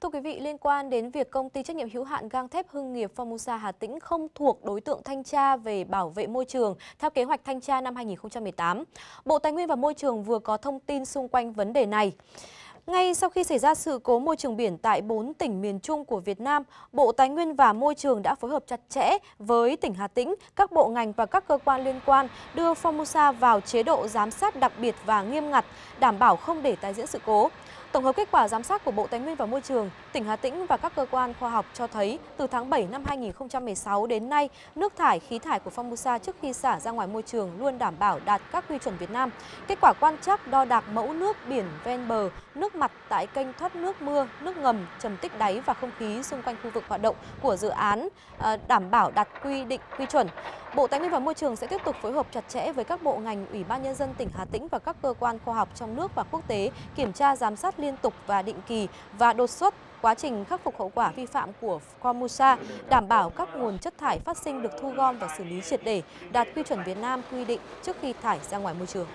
Thưa quý vị, liên quan đến việc công ty trách nhiệm hữu hạn gang thép Hưng Nghiệp Formosa Hà Tĩnh không thuộc đối tượng thanh tra về bảo vệ môi trường theo kế hoạch thanh tra năm 2018, Bộ Tài nguyên và Môi trường vừa có thông tin xung quanh vấn đề này. Ngay sau khi xảy ra sự cố môi trường biển tại 4 tỉnh miền Trung của Việt Nam, Bộ Tài nguyên và Môi trường đã phối hợp chặt chẽ với tỉnh Hà Tĩnh, các bộ ngành và các cơ quan liên quan đưa Formosa vào chế độ giám sát đặc biệt và nghiêm ngặt, đảm bảo không để tái diễn sự cố. Tổng hợp kết quả giám sát của Bộ Tài nguyên và Môi trường, tỉnh Hà Tĩnh và các cơ quan khoa học cho thấy từ tháng 7 năm 2016 đến nay, nước thải, khí thải của Formosa trước khi xả ra ngoài môi trường luôn đảm bảo đạt các quy chuẩn Việt Nam. Kết quả quan trắc đo đạc mẫu nước biển ven bờ, nước mặt tại kênh thoát nước mưa, nước ngầm, trầm tích đáy và không khí xung quanh khu vực hoạt động của dự án đảm bảo đạt quy định quy chuẩn. Bộ Tài nguyên và Môi trường sẽ tiếp tục phối hợp chặt chẽ với các bộ ngành, Ủy ban nhân dân tỉnh Hà Tĩnh và các cơ quan khoa học trong nước và quốc tế kiểm tra giám sát liên tục và định kỳ và đột xuất quá trình khắc phục hậu quả vi phạm của Formosa, đảm bảo các nguồn chất thải phát sinh được thu gom và xử lý triệt để, đạt quy chuẩn Việt Nam quy định trước khi thải ra ngoài môi trường.